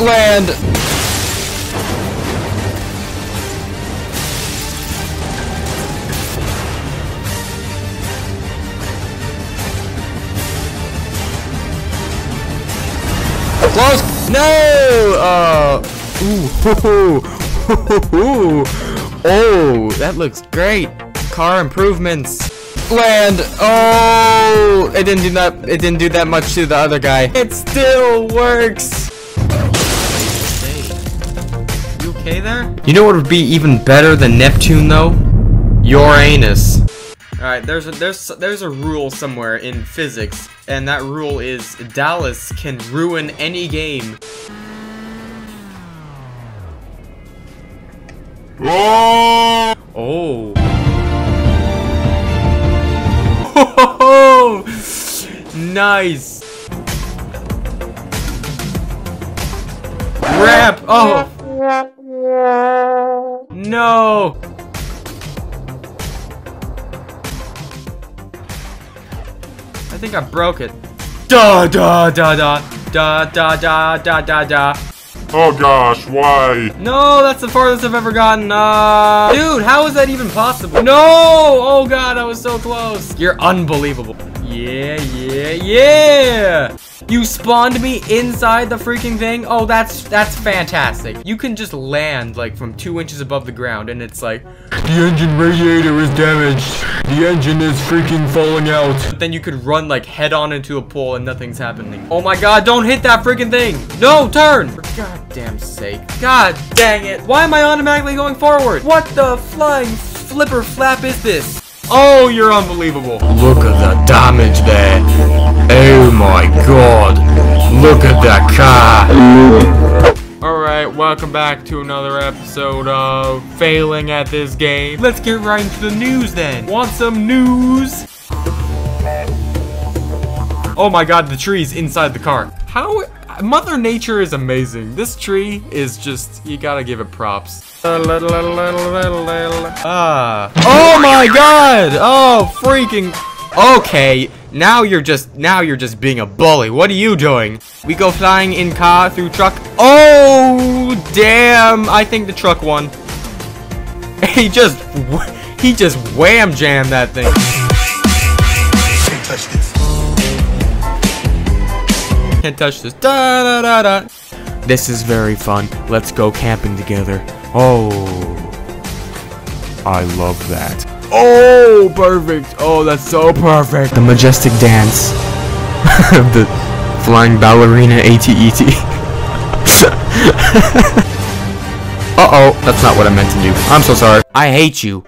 land! Close! No! Oh, that looks great! Car improvements! Land! Oh, it didn't do that. It didn't do that much to the other guy. It still works. You okay there? You know what would be even better than Neptune though? Your anus. All right, there's a rule somewhere in physics, and that rule is Dallas can ruin any game. Oh. Oh, nice. Wrap. Oh no. I think I broke it. Da da da da da da da da da da. Oh gosh, why? No, that's the farthest I've ever gotten. Dude, how is that even possible? No! Oh god, I was so close. You're unbelievable. Yeah, yeah, yeah! You spawned me inside the freaking thing? Oh, that's fantastic. You can just land, like, from 2 inches above the ground, and it's like, the engine radiator is damaged. The engine is freaking falling out. But then you could run, like, head-on into a pole and nothing's happening. Oh my god, don't hit that freaking thing! No, turn! For goddamn sake. God dang it! Why am I automatically going forward? What the flying flipper flap is this? Oh, you're unbelievable. Look at the damage there. Oh my god. Look at that car. Alright, welcome back to another episode of Failing at This Game. Let's get right into the news then. Want some news? Oh my god, the tree's inside the car. How? Mother Nature is amazing. This tree is just, you gotta give it props. Oh my god! Oh, freaking. Okay. Now you're just being a bully. What are you doing? We go flying in car through truck. Oh, damn. I think the truck won. He just wham jammed that thing. Can't touch this. Can't touch this. Da, da, da, da. This is very fun. Let's go camping together. Oh. I love that. Oh, perfect. Oh, that's so perfect. The majestic dance of the flying ballerina ATET. Uh-oh, that's not what I meant to do. I'm so sorry. I hate you.